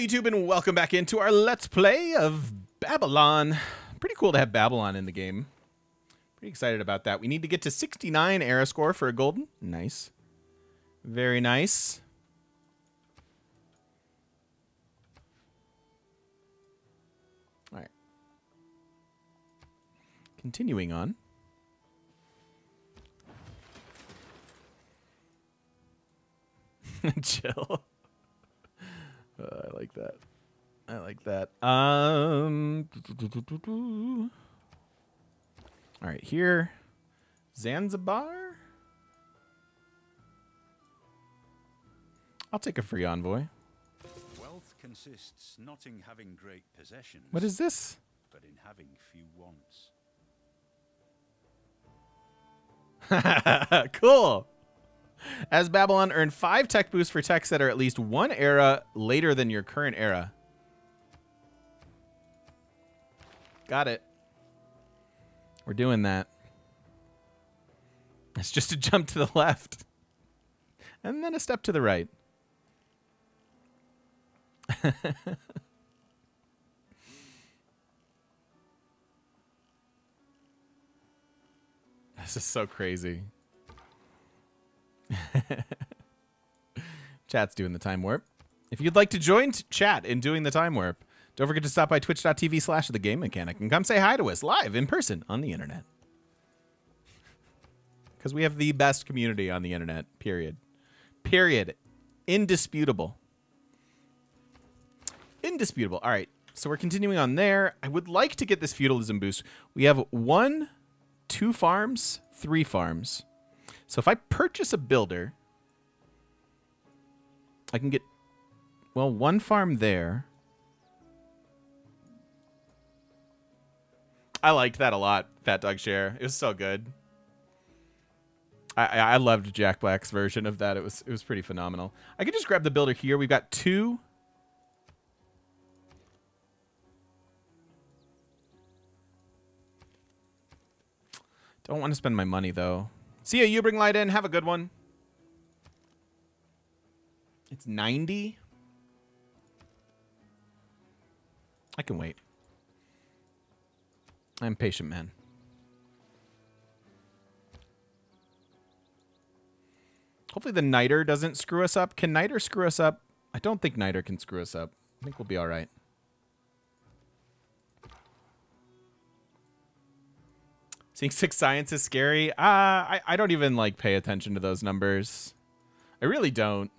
Hello YouTube and welcome back into our Let's Play of Babylon. Pretty cool to have Babylon in the game. Pretty excited about that. We need to get to 69 era score for a golden. Nice. Very nice. Alright. Continuing on. Chill. I like that. I like that. All right, here. Zanzibar? I'll take a free envoy. Wealth consists not in having great possessions. What is this? But in having few wants. Cool. As Babylon, earn 5 tech boosts for techs that are at least 1 era later than your current era. Got it. We're doing that. It's just a jump to the left. And then a step to the right. This is so crazy. Chat's doing the time warp. If you'd like to join chat in doing the time warp, don't forget to stop by twitch.tv/thegamemechanic and come say hi to us live in person on the internet. Because we have the best community on the internet, period. Period. Indisputable. Indisputable. All right, so we're continuing on there. I would like to get this feudalism boost. We have 1, 2 farms, 3 farms. So if I purchase a builder, I can get, well, 1 farm there. I liked that a lot, Fat Dog Share. It was so good. I loved Jack Black's version of that. It was pretty phenomenal. I could just grab the builder here. We've got 2. Don't want to spend my money though. See ya, you bring light in. Have a good one. It's 90. I can wait. I'm patient, man. Hopefully the Niter doesn't screw us up. Can Niter screw us up? I don't think Niter can screw us up. I think we'll be all right. Seeing 6 science is scary. I don't even like pay attention to those numbers. I really don't.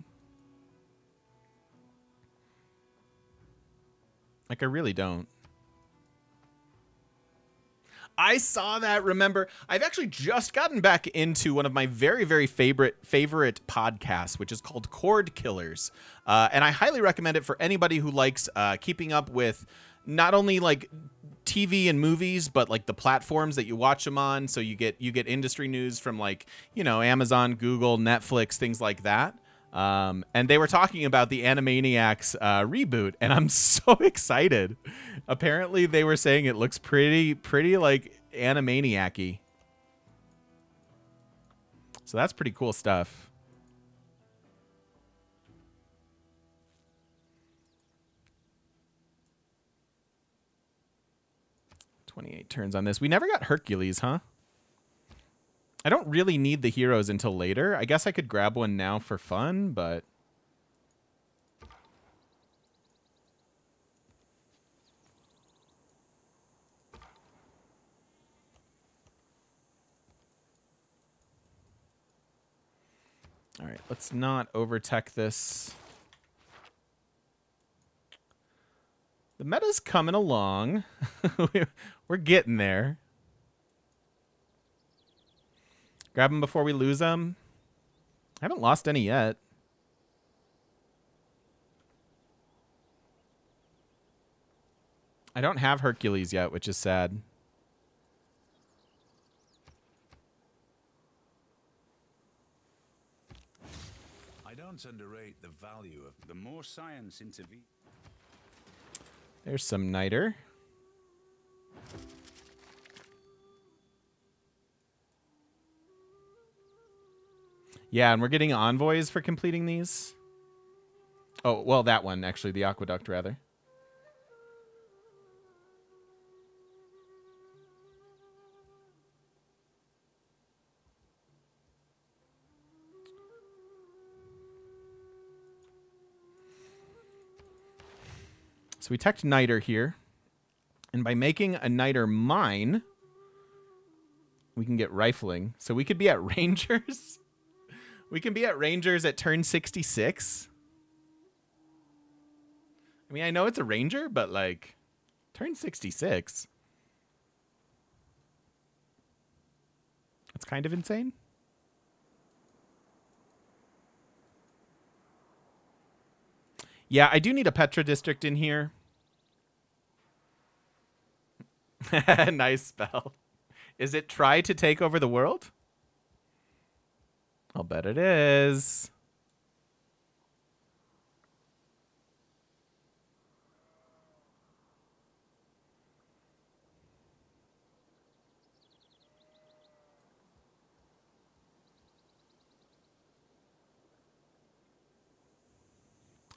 Like, I really don't. I saw that, remember. I've actually just gotten back into one of my very, very favorite podcasts, which is called Chord Killers. And I highly recommend it for anybody who likes keeping up with not only like TV and movies, but like the platforms that you watch them on. So you get industry news from like, you know, Amazon, Google, Netflix, things like that. And they were talking about the Animaniacs reboot, and I'm so excited. Apparently they were saying it looks pretty like Animaniac-y. So that's pretty cool stuff. Eight turns on this. We never got Hercules, huh? I don't really need the heroes until later. I guess I could grab one now for fun, but all right, let's not overtech this. The meta's coming along. We're getting there. Grab them before we lose them. I haven't lost any yet. I don't have Hercules yet, which is sad. I don't underrate the value of the more science intervenes. There's some Niter. Yeah, and we're getting envoys for completing these. Oh, well, that one, actually. The aqueduct, rather. So we teched Niter here. And by making a Niter mine, we can get rifling. So we could be at Rangers. We can be at Rangers at turn 66. I mean, I know it's a Ranger, but, like, turn 66. It's kind of insane. Yeah, I do need a Petra district in here. Nice spell. Is it try to take over the world? I'll bet it is.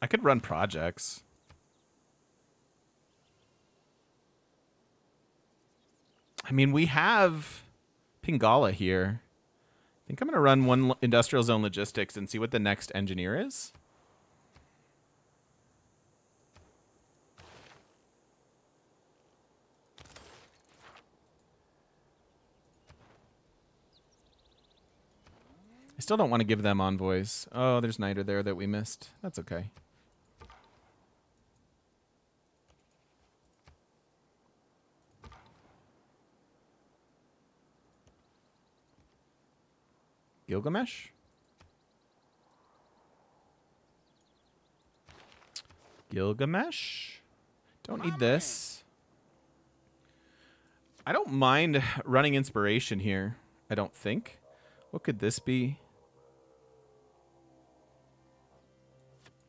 I could run projects. I mean, we have Pingala here. I think I'm going to run one industrial zone logistics and see what the next engineer is. I still don't want to give them envoys. Oh, there's Niter there that we missed. That's okay. Gilgamesh? Gilgamesh? Don't need this. I don't mind running inspiration here, I don't think. What could this be?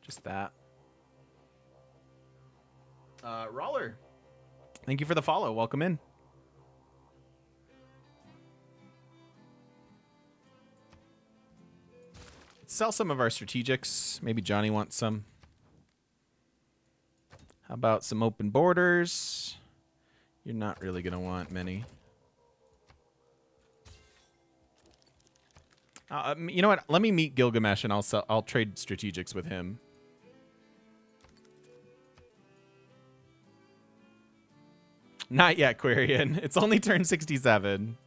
Just that. Roller, thank you for the follow. Welcome in. Sell some of our strategics. Maybe Johnny wants some. How about some open borders? You're not really going to want many. You know what? Let me meet Gilgamesh and I'll trade strategics with him. Not yet, Quirion. It's only turn 67.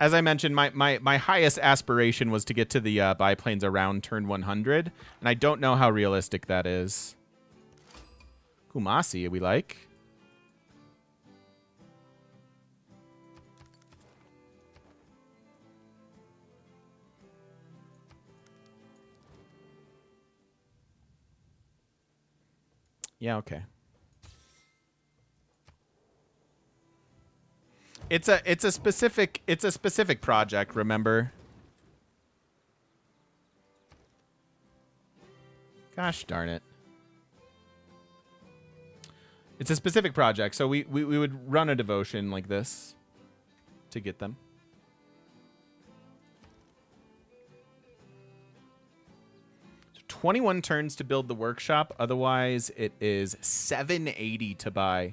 As I mentioned, my highest aspiration was to get to the biplanes around turn 100, and I don't know how realistic that is. Kumasi, we like. Yeah, okay. It's a specific project, remember? Gosh darn it. It's a specific project, so we would run a devotion like this to get them. So 21 turns to build the workshop, otherwise it is 780 to buy.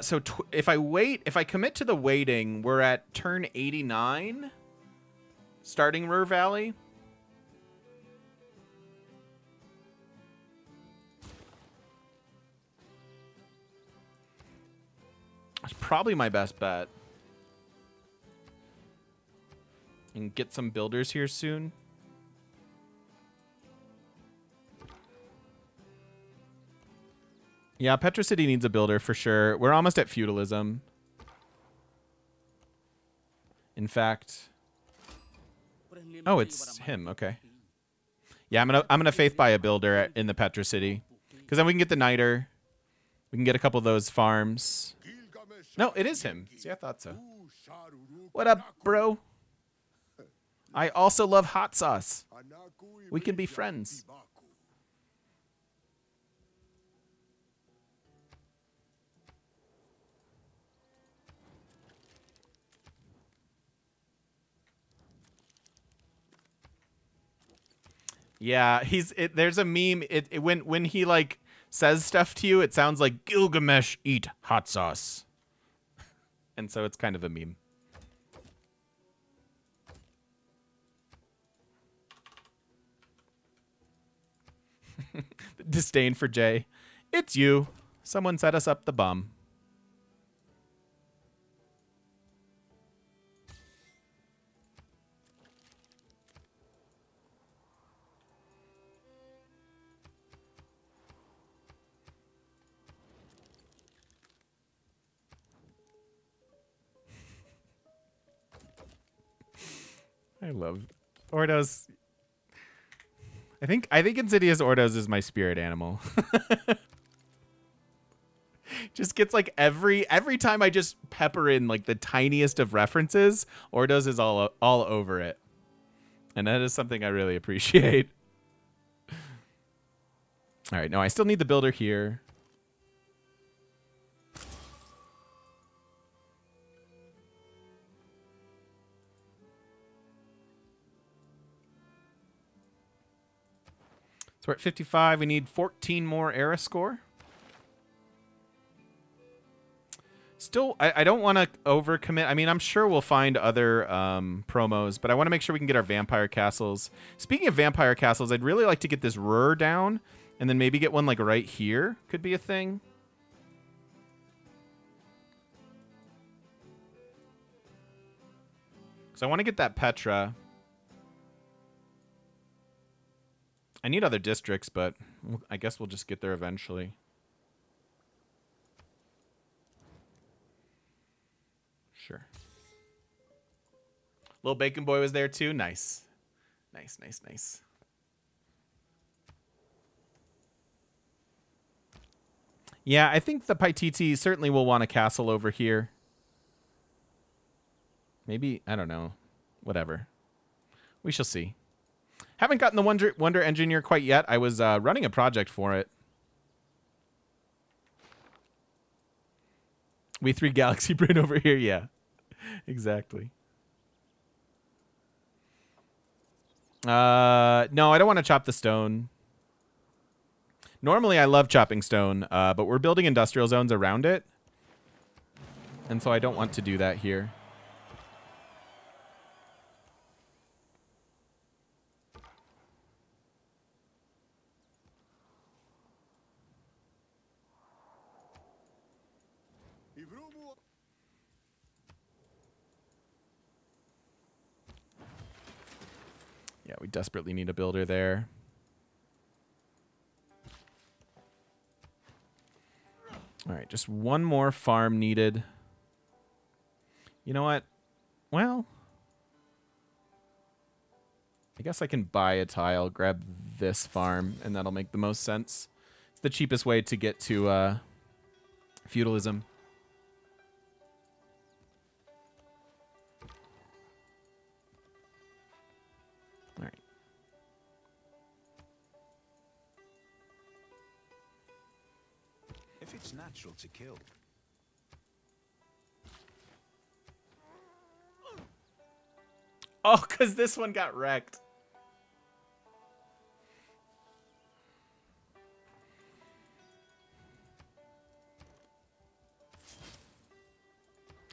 So if I commit to the waiting, we're at turn 89, starting Ruhr Valley. That's probably my best bet. And get some builders here soon. Yeah, Petra City needs a builder for sure. We're almost at feudalism. In fact, oh, it's him. Okay. Yeah, I'm gonna faith buy a builder in the Petra City, because then we can get the Niter. We can get a couple of those farms. No, it is him. See, I thought so. What up, bro? I also love hot sauce. We can be friends. Yeah, there's a meme. When he like says stuff to you, it sounds like Gilgamesh eat hot sauce, and so it's kind of a meme. Disdain for Jay. It's you. Someone set us up the bum. I love Ordos. I think Insidious Ordos is my spirit animal. Just gets like every time I just pepper in like the tiniest of references, Ordos is all over it. And that is something I really appreciate. All right, no, I still need the builder here. So we're at 55. We need 14 more era score. Still, I don't want to overcommit. I mean, I'm sure we'll find other promos, but I want to make sure we can get our vampire castles. Speaking of vampire castles, I'd really like to get this Ruhr down, and then maybe get one like right here. Could be a thing. So I want to get that Petra. I need other districts, but I guess we'll just get there eventually. Sure. Little Bacon Boy was there too. Nice. Nice, nice, nice. Yeah, I think the Paititi certainly will want a castle over here. Maybe, I don't know. Whatever. We shall see. Haven't gotten the Wonder Engineer quite yet. I was running a project for it. We three Galaxy Brain over here. Yeah, exactly. No, I don't want to chop the stone. Normally, I love chopping stone, but we're building industrial zones around it. And so I don't want to do that here. Yeah, we desperately need a builder there. All right, just one more farm needed. You know what? Well, I guess I can buy a tile, grab this farm, and that'll make the most sense. It's the cheapest way to get to feudalism. It's natural to kill. Oh, because this one got wrecked.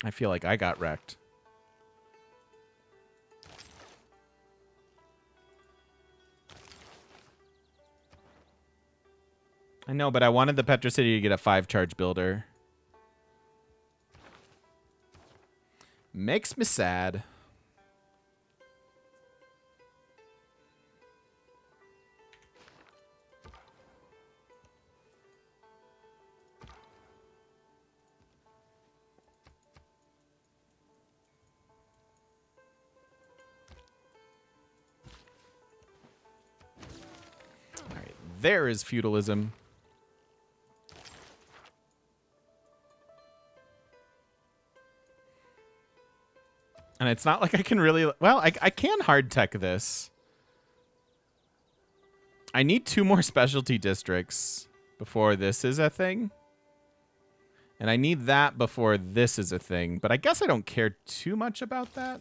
I feel like I got wrecked. I know, but I wanted the Petra City to get a 5-charge builder. Makes me sad. All right, there is feudalism. And it's not like I can really... Well, I can hard tech this. I need 2 more specialty districts before this is a thing. And I need that before this is a thing. But I guess I don't care too much about that.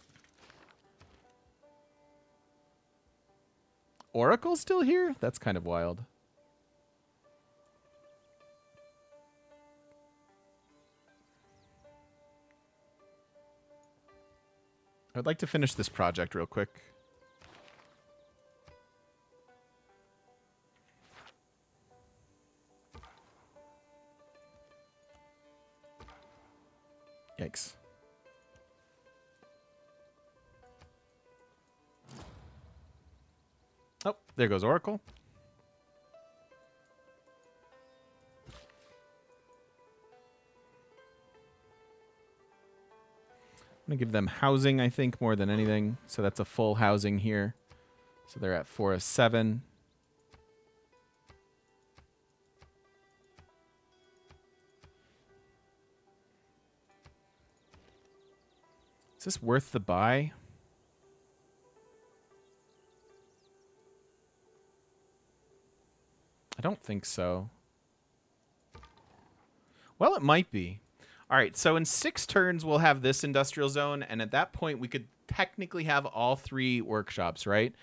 Oracle's still here? That's kind of wild. I'd like to finish this project real quick. Yikes. Oh, there goes Oracle. I'm going to give them housing, I think, more than anything. So that's a full housing here. So they're at 407. Is this worth the buy? I don't think so. Well, it might be. All right, so in 6 turns, we'll have this industrial zone, and at that point, we could technically have all 3 workshops, right?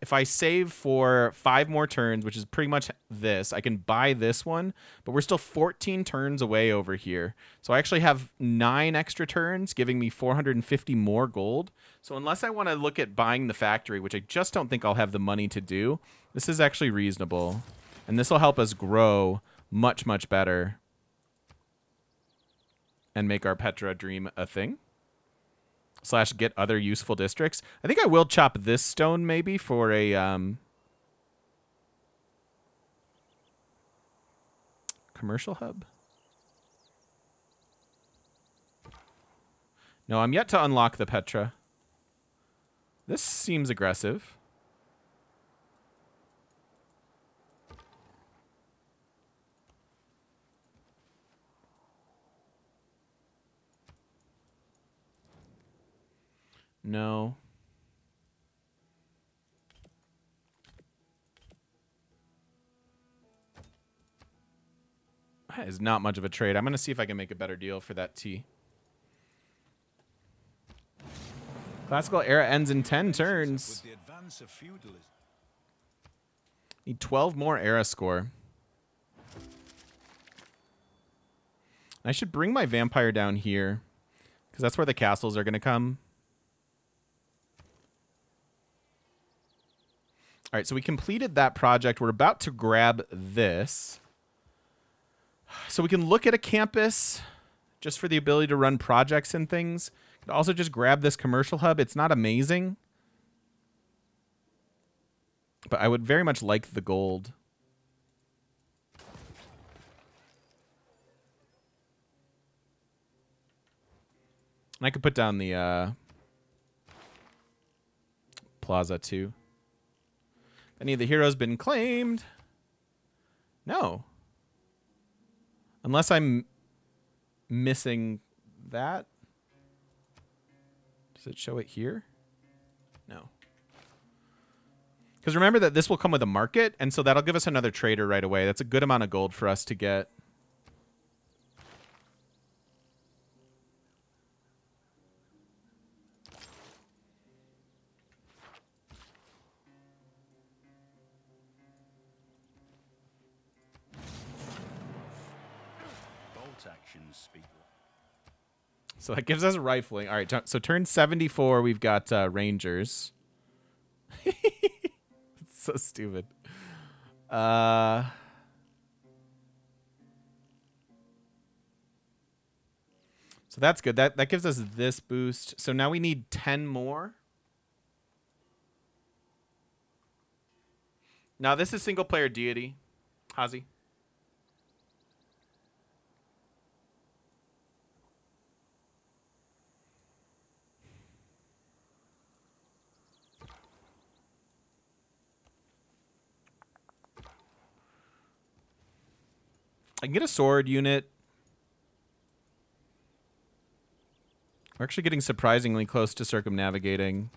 If I save for 5 more turns, which is pretty much this, I can buy this one, but we're still 14 turns away over here. So I actually have 9 extra turns, giving me 450 more gold. So unless I want to look at buying the factory, which I just don't think I'll have the money to do, this is actually reasonable, and this will help us grow much, much better and make our Petra dream a thing. / get other useful districts. I think I will chop this stone maybe for a commercial hub. No, I'm yet to unlock the Petra. This seems aggressive. No. That is not much of a trade. I'm going to see if I can make a better deal for that tea. Classical era ends in 10 turns. Need 12 more era score. I should bring my vampire down here, because that's where the castles are going to come. All right, so we completed that project. We're about to grab this. So we can look at a campus just for the ability to run projects and things. Could also just grab this commercial hub. It's not amazing, but I would very much like the gold. And I could put down the plaza too. Any of the heroes been claimed? No. Unless I'm missing that. Does it show it here? No. Because remember that this will come with a market, and so that'll give us another trader right away. That's a good amount of gold for us to get. So that gives us rifling. All right, so turn 74, we've got Rangers. It's so stupid. So that's good. That gives us this boost. So now we need 10 more. Now this is single-player deity. Hazi. I can get a sword unit. We're actually getting surprisingly close to circumnavigating.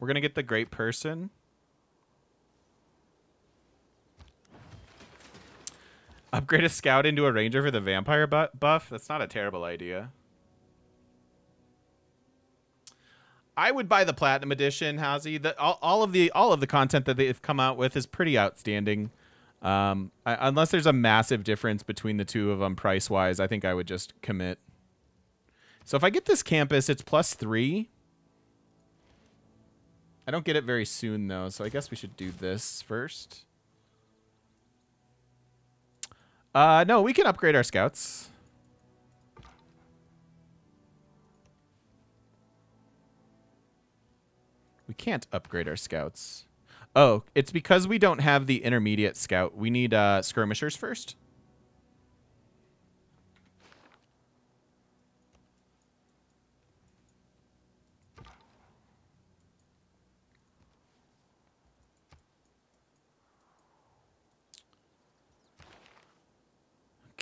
We're going to get the great person. Upgrade a scout into a ranger for the vampire buff. That's not a terrible idea. I would buy the Platinum Edition, Hazy. All of the content that they've come out with is pretty outstanding. Unless there's a massive difference between the two of them price-wise, I think I would just commit. So if I get this campus, it's +3. I don't get it very soon, though, so I guess we should do this first. No, we can upgrade our scouts. We can't upgrade our scouts. Oh, it's because we don't have the intermediate scout. We need skirmishers first.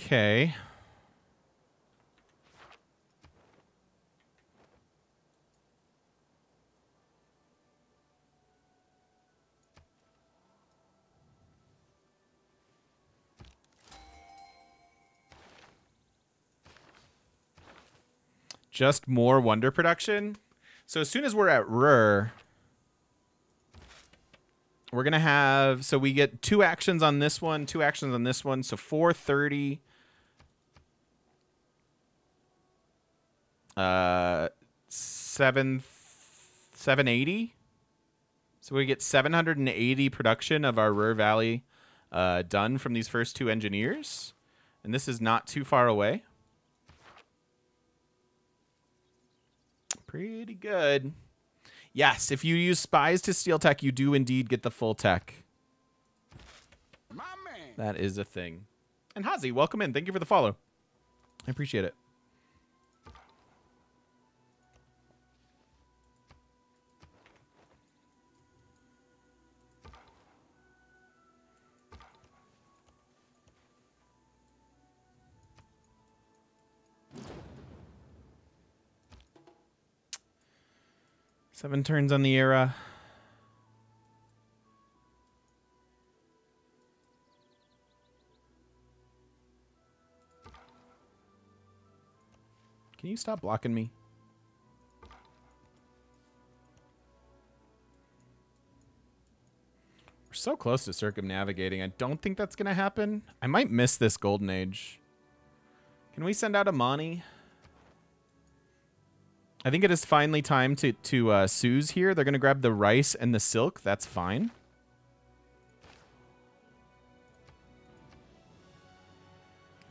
Okay. Just more wonder production. So as soon as we're at Ruhr, we're going to have... So we get 2 actions on this one, 2 actions on this one. So 430. 780. So we get 780 production of our Ruhr Valley done from these first 2 engineers. And this is not too far away. Pretty good. Yes, if you use spies to steal tech, you do indeed get the full tech. My man. That is a thing. And Hazi, welcome in. Thank you for the follow. I appreciate it. Seven turns on the era. Can you stop blocking me? We're so close to circumnavigating. I don't think that's going to happen. I might miss this golden age. Can we send out Amani? I think it is finally time to sooze here. They're going to grab the rice and the silk. That's fine.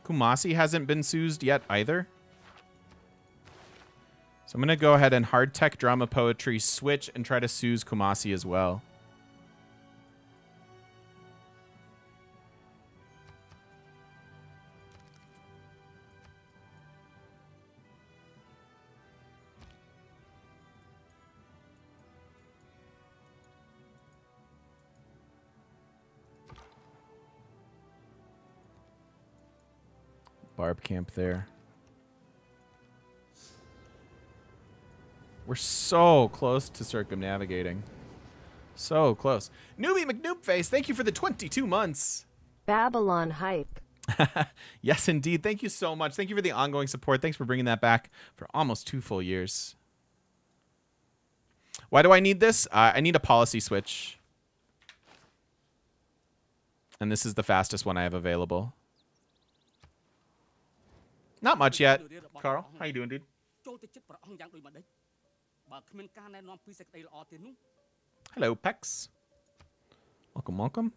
Kumasi hasn't been soozed yet either. So I'm going to go ahead and hard tech drama poetry switch and try to sooze Kumasi as well. Barb camp there. We're so close to circumnavigating. So close. Newbie McNoobface, thank you for the 22 months. Babylon hype. Yes, indeed. Thank you so much. Thank you for the ongoing support. Thanks for bringing that back for almost 2 full years. Why do I need this? I need a policy switch. And this is the fastest one I have available. Not much yet. Carl, how you doing, dude? Hello, Pex. Welcome, welcome.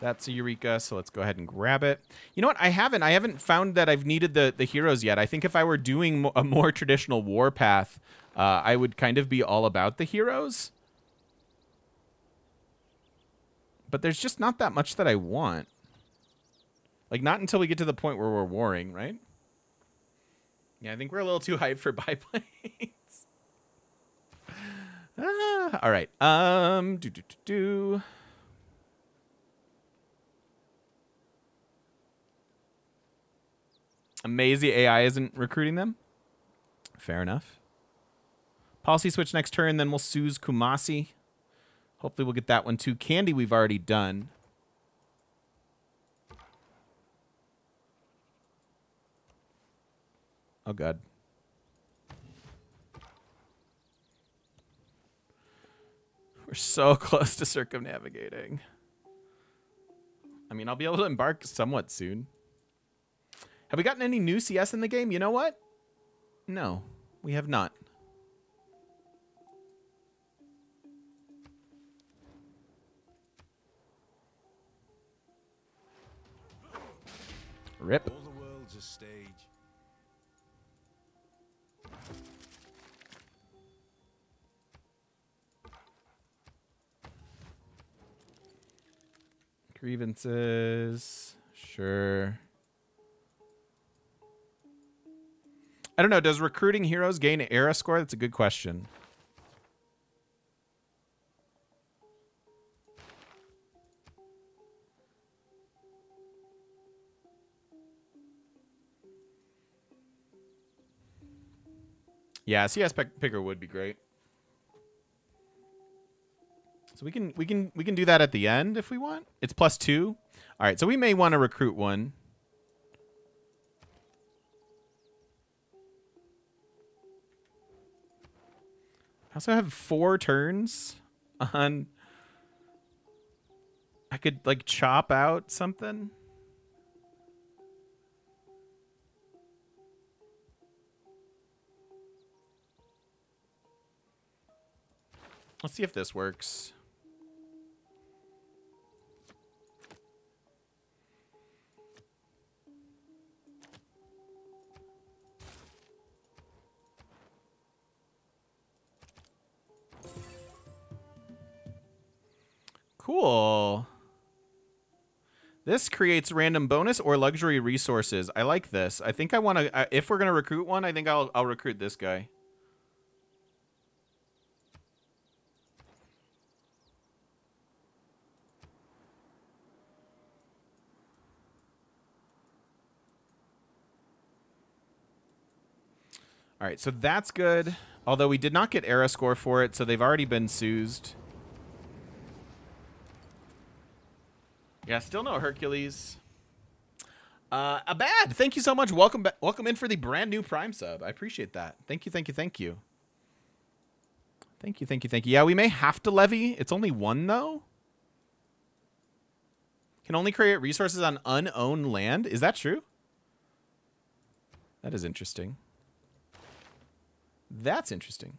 That's a Eureka, so let's go ahead and grab it. You know what? I haven't found that I've needed the heroes yet. I think if I were doing a more traditional war path, I would kind of be all about the heroes. But there's just not that much that I want. Like, not until we get to the point where we're warring, right? Yeah, I think we're a little too hyped for biplanes. All right. Amazing AI isn't recruiting them. Fair enough. Policy switch next turn, then we'll Soothe Kumasi. Hopefully we'll get that one too. Candy we've already done. Oh, God. We're so close to circumnavigating. I mean, I'll be able to embark somewhat soon. Have we gotten any new CS in the game? You know what? No, we have not. RIP. All the world's a stage. Grievances. Sure. I don't know. Does recruiting heroes gain an era score? That's a good question. Yeah, CS picker would be great. So we can do that at the end if we want. It's +2. All right, so we may want to recruit one. I also have 4 turns on. I could like chop out something. Let's see if this works. Cool. This creates random bonus or luxury resources. I like this. I think I want to, if we're going to recruit one, I think I'll recruit this guy. All right, so that's good. Although we did not get era score for it, so they've already been soothed. Yeah, still no Hercules. Abad, thank you so much. Welcome back. Welcome in for the brand new Prime sub. I appreciate that. Thank you, thank you, thank you. Thank you, thank you, thank you. Yeah, we may have to levy. It's only 1, though. Can only create resources on unowned land. Is that true? That is interesting. That's interesting.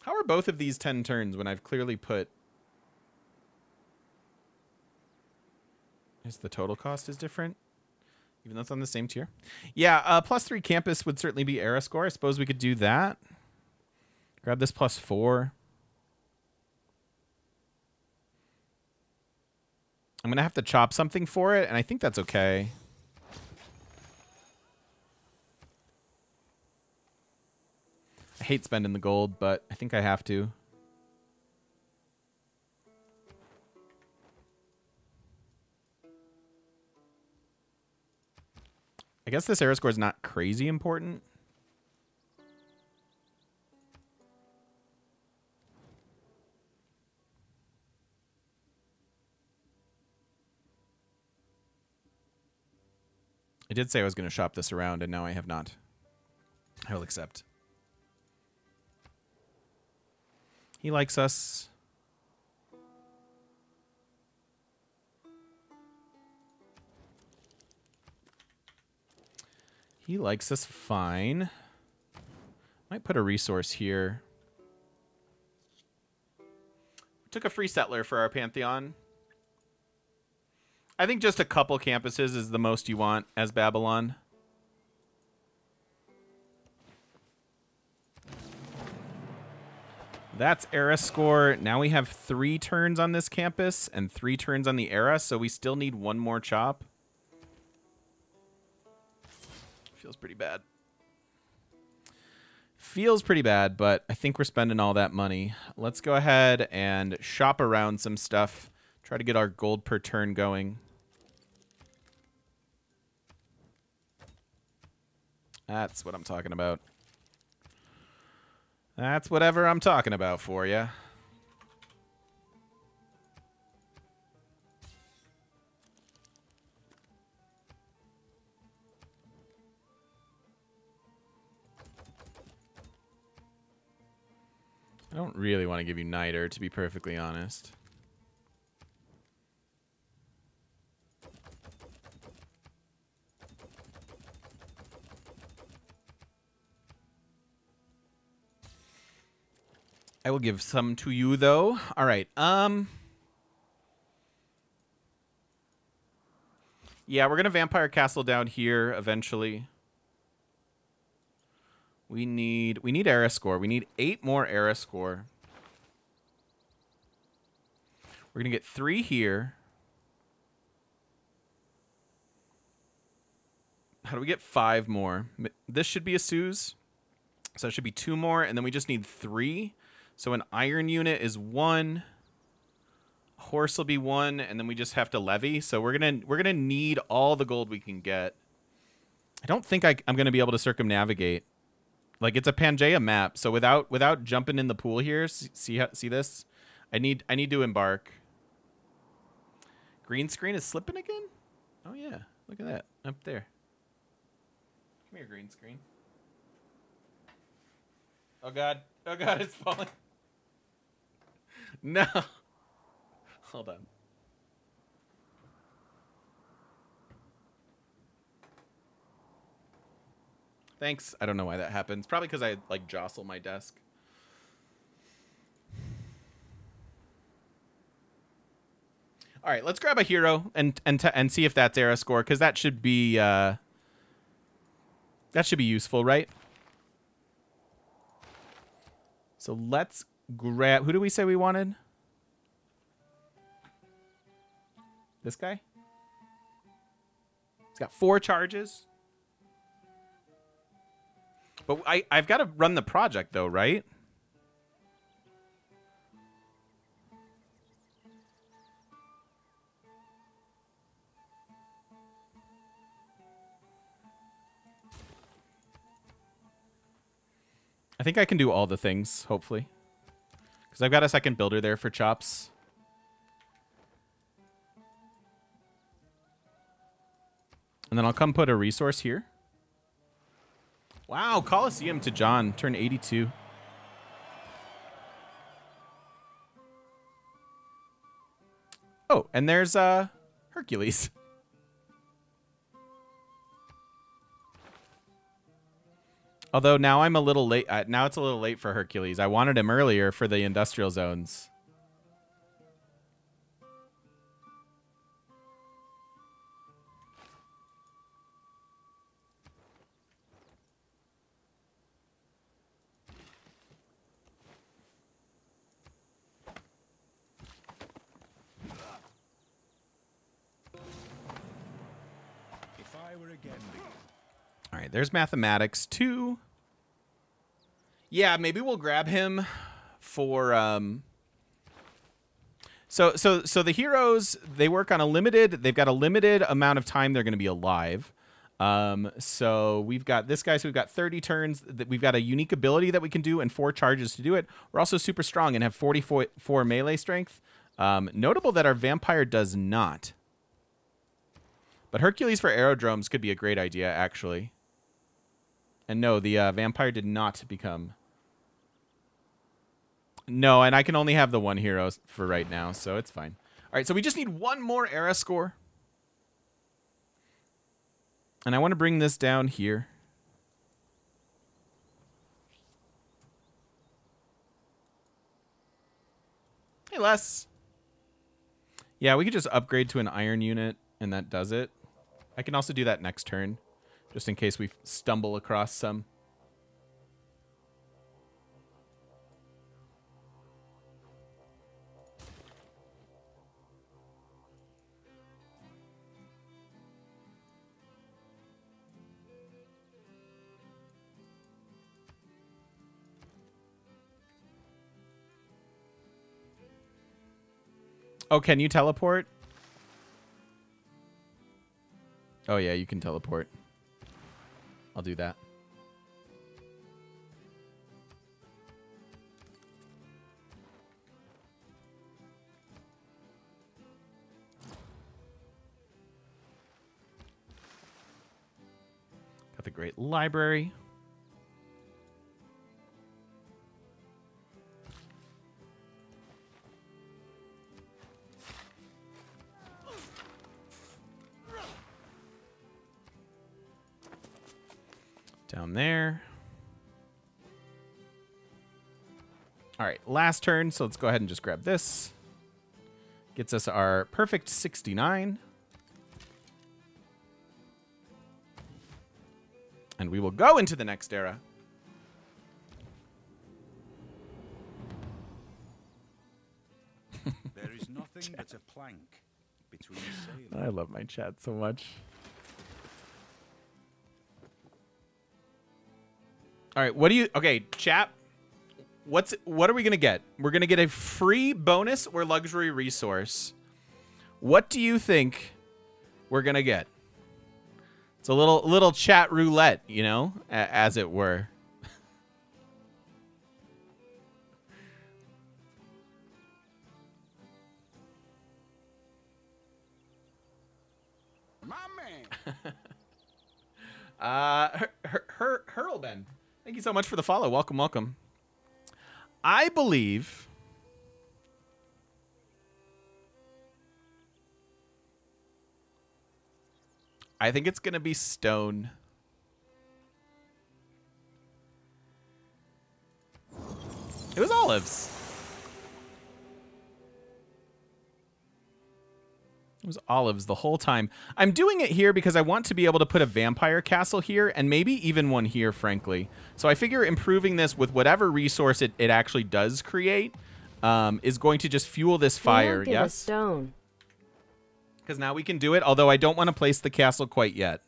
How are both of these 10 turns when I've clearly put... Is the total cost is different? Even though it's on the same tier? Yeah, +3 campus would certainly be era score. I suppose we could do that. Grab this +4. I'm going to have to chop something for it, and I think that's okay. I hate spending the gold, but I think I have to. I guess this era score is not crazy important. I did say I was going to shop this around, and now I have not. I will accept. He likes us. He likes us fine. Might put a resource here. Took a free settler for our Pantheon. I think just a couple campuses is the most you want as Babylon. That's era score. Now we have 3 turns on this campus and 3 turns on the era, so we still need 1 more chop. Feels pretty bad. Feels pretty bad, but I think we're spending all that money. Let's go ahead and shop around some stuff. Try to get our gold per turn going. That's what I'm talking about. That's whatever I'm talking about for you. I don't really want to give you niter, to be perfectly honest. I will give some to you, though. All right. Yeah, we're going to Vampire Castle down here eventually. We need era score. We need 8 more era score. We're going to get 3 here. How do we get 5 more? This should be a Suze. So it should be 2 more, and then we just need 3. So an iron unit is 1. A horse will be 1, and then we just have to levy. So we're gonna need all the gold we can get. I don't think I'm gonna be able to circumnavigate. Like, it's a Pangea map, so without jumping in the pool here, see this? I need to embark. Green screen is slipping again? Oh yeah, look at that up there. Come here, green screen. Oh god, it's falling. No. Hold on. Thanks. I don't know why that happens. Probably because I, like, jostle my desk. All right, let's grab a hero and see if that's era score, because that should be useful, right? So let's grab... Who do we say we wanted? This guy? He's got 4 charges. But I've got to run the project, though, right? I think I can do all the things, hopefully. Because I've got a second builder there for chops. And then I'll come put a resource here. Wow, Colosseum to John, turn 82. Oh, and there's Hercules. Although now I'm a little late. Now it's a little late for Hercules. I wanted him earlier for the industrial zones. If I were again. All right, there's mathematics 2. Yeah, maybe we'll grab him for so the heroes, they work on a limited, they've got a limited amount of time they're going to be alive. So we've got this guy, so we've got 30 turns that we've got a unique ability that we can do and 4 charges to do it. We're also super strong and have 44 melee strength. Notable that our vampire does not. But Hercules for aerodromes could be a great idea, actually. And no, the vampire did not become. No, and I can only have the 1 hero for right now, so it's fine. All right, so we just need 1 more era score. And I want to bring this down here. Hey, Les. Yeah, we could just upgrade to an iron unit, and that does it. I can also do that next turn, just in case we stumble across some. Oh, can you teleport? Oh, yeah, you can teleport. I'll do that. Got the great library. Down there. All right, last turn, so let's go ahead and just grab this. Gets us our perfect 69. And we will go into the next era. There is nothing but a plank between sailors. I love my chat so much. All right, what do you... Okay, chat, what are we going to get? We're going to get a free bonus or luxury resource. What do you think we're going to get? It's a little chat roulette, you know, as it were. My man. Hurlben. Thank you so much for the follow. Welcome, welcome. I believe it's going to be stone. It was olives. It was olives the whole time. I'm doing it here because I want to be able to put a vampire castle here and maybe even one here, frankly. So I figure improving this with whatever resource it actually does create is going to just fuel this fire. Yes? Give a stone. Because now we can do it, although I don't want to place the castle quite yet.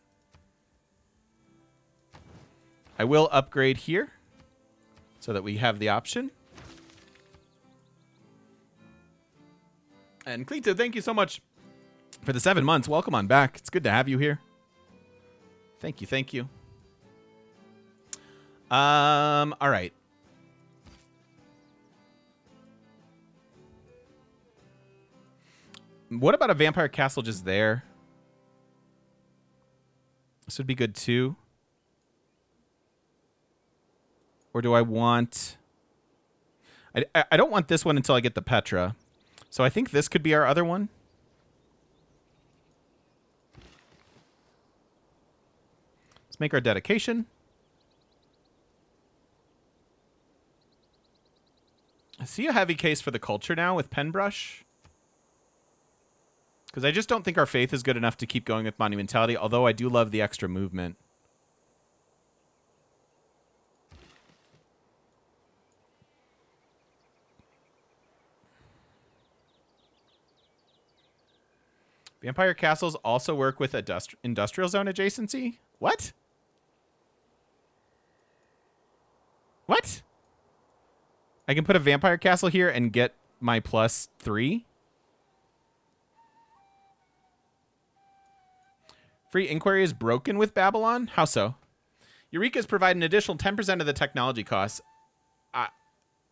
I will upgrade here so that we have the option. And Cleto, thank you so much for the 7 months. Welcome on back. It's good to have you here. Thank you, thank you. All right. What about a vampire castle just there? This would be good too. Or do I want... I don't want this one until I get the Petra. So I think this could be our other one. Let's make our dedication. I see a heavy case for the culture now with Penbrush. Because I just don't think our faith is good enough to keep going with monumentality, although I do love the extra movement. Vampire castles also work with industrial zone adjacency? What? What? I can put a vampire castle here and get my +3? Free inquiry is broken with Babylon? How so? Eureka's provide an additional 10% of the technology costs.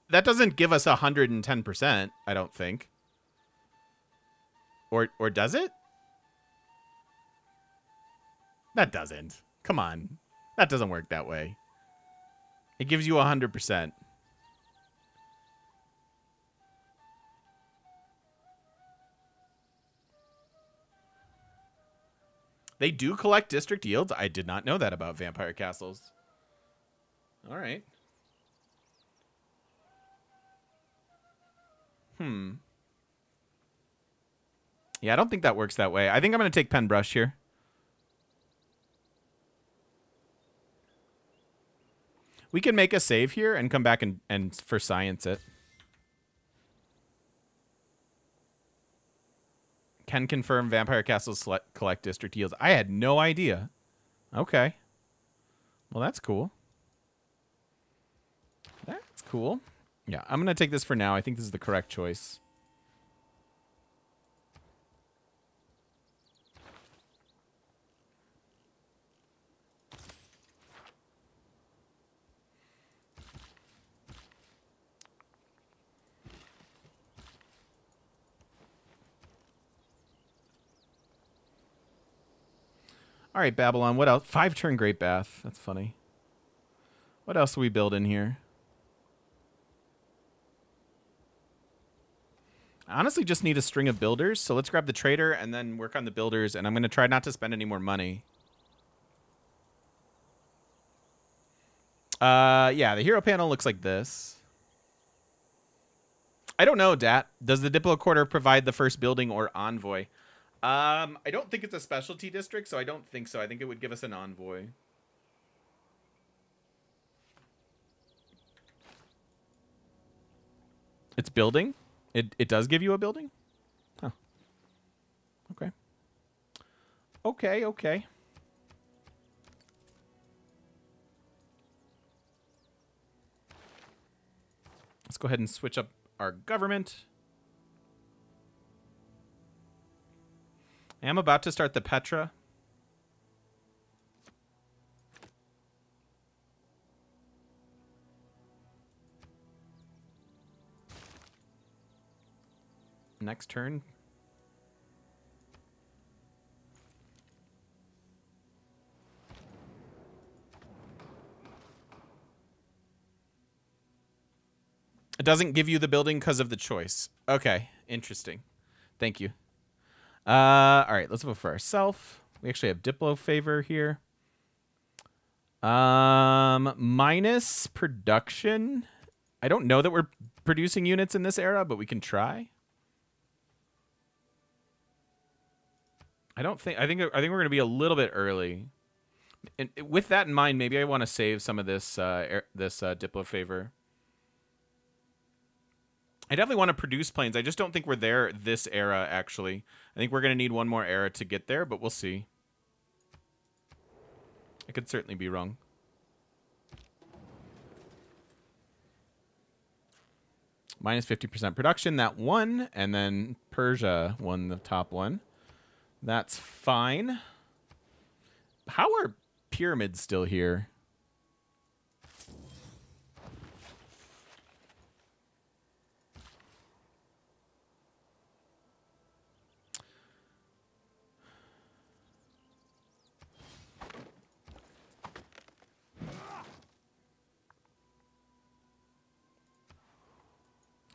That doesn't give us 110%, I don't think. Or does it? That doesn't. Come on. That doesn't work that way. It gives you 100%. They do collect district yields. I did not know that about vampire castles. All right. Yeah, I don't think that works that way. I think I'm going to take Penbrush here. We can make a save here and come back and for science it. Can confirm vampire castles collect district yields. I had no idea. Okay. Well, that's cool. That's cool. Yeah, I'm going to take this for now. I think this is the correct choice. All right, Babylon, what else? 5-turn Great Bath. That's funny. What else do we build in here? I honestly just need a string of builders, so let's grab the trader and then work on the builders, and I'm going to try not to spend any more money. Yeah, the hero panel looks like this. I don't know, Dat. Does the Diplo Quarter provide the first building or envoy? I don't think it's a specialty district, so I don't think so. I think it would give us an envoy. It's building? It does give you a building? Huh. Okay. Okay, okay. Let's go ahead and switch up our government. I am about to start the Petra. Next turn. It doesn't give you the building because of the choice. Okay, interesting. Thank you. All right, let's vote for ourselves. We actually have Diplo favor here. Minus production. I don't know that we're producing units in this era, but we can try. I think we're going to be a little bit early. And with that in mind, maybe I want to save some of this Diplo favor. I definitely want to produce planes. I just don't think we're there this era, actually. I think we're going to need one more era to get there, but we'll see. I could certainly be wrong. Minus 50% production, that won. And then Persia won the top one. That's fine. How are pyramids still here?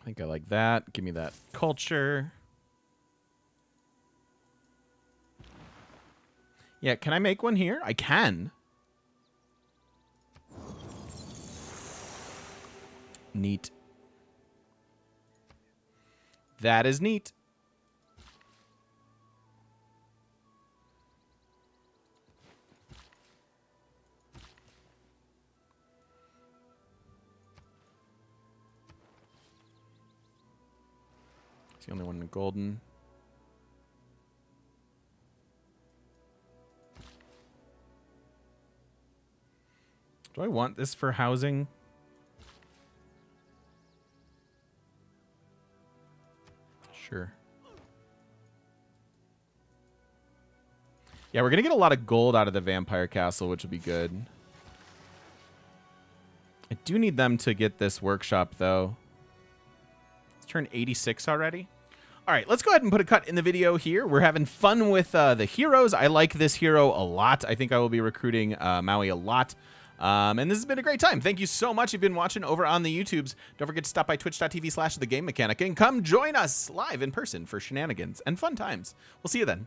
I think I like that. Give me that culture. Yeah, can I make one here? I can. Neat. That is neat. It's the only one in the golden. Do I want this for housing? Sure. Yeah, we're going to get a lot of gold out of the Vampire Castle, which will be good. I do need them to get this workshop, though. It's turned 86 already. All right, let's go ahead and put a cut in the video here. We're having fun with the heroes. I like this hero a lot. I think I will be recruiting Maui a lot. And this has been a great time. Thank you so much. You've been watching over on the YouTubes. Don't forget to stop by twitch.tv/thegamemechanic and come join us live in person for shenanigans and fun times. We'll see you then.